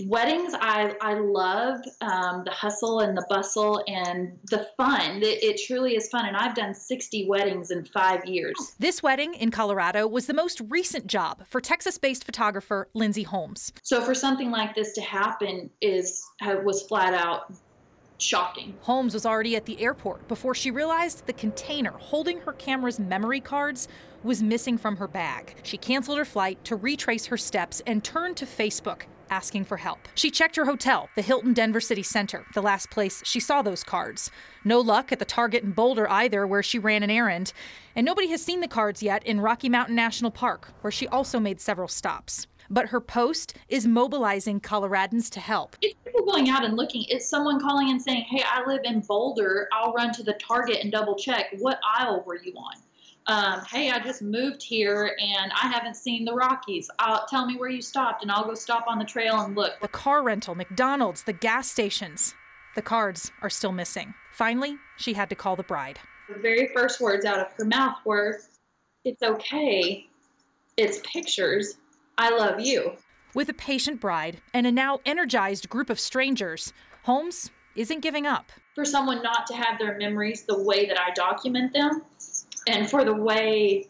Weddings, I love the hustle and the bustle and the fun. It truly is fun, and I've done 60 weddings in 5 years. This wedding in Colorado was the most recent job for Texas-based photographer Lindsay Holmes. So for something like this to happen was flat out shocking. Holmes was already at the airport before she realized the container holding her camera's memory cards was missing from her bag. She canceled her flight to retrace her steps and turned to Facebook, asking for help. She checked her hotel, the Hilton Denver City Center, the last place she saw those cards. No luck at the Target in Boulder either, where she ran an errand. And nobody has seen the cards yet in Rocky Mountain National Park, where she also made several stops. But her post is mobilizing Coloradans to help. It's people going out and looking. It's someone calling and saying, hey, I live in Boulder. I'll run to the Target and double check. What aisle were you on? Hey, I just moved here and I haven't seen the Rockies. Tell me where you stopped and I'll go stop on the trail and look. The car rental, McDonald's, the gas stations. The cards are still missing. Finally, she had to call the bride. The very first words out of her mouth were, "It's okay. It's pictures. I love you." With a patient bride and a now energized group of strangers, Holmes isn't giving up. For someone not to have their memories the way that I document them, and for what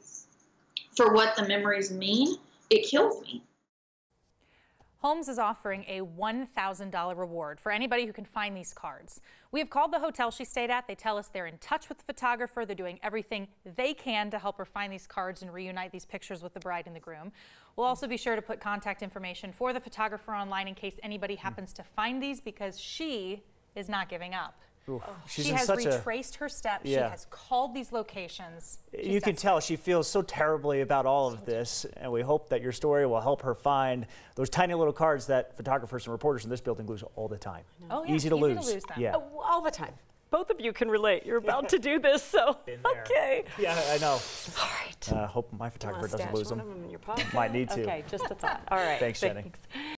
the memories mean, it kills me. Holmes is offering a $1,000 reward for anybody who can find these cards. We have called the hotel she stayed at. They tell us they're in touch with the photographer. They're doing everything they can to help her find these cards and reunite these pictures with the bride and the groom. We'll also be sure to put contact information for the photographer online in case anybody happens to find these, because she is not giving up. Oof, she has retraced her steps. Yeah. She has called these locations. You can tell she feels so terribly about all of this, and we hope that your story will help her find those tiny little cards that photographers and reporters in this building lose all the time. Oh, yeah. Easy to lose them. Yeah. All the time. Both of you can relate. You're about to do this, so okay. Yeah, I know. All right. Hope my photographer doesn't lose them. Might need to. Okay, just a thought. All right. Thanks, Jenny.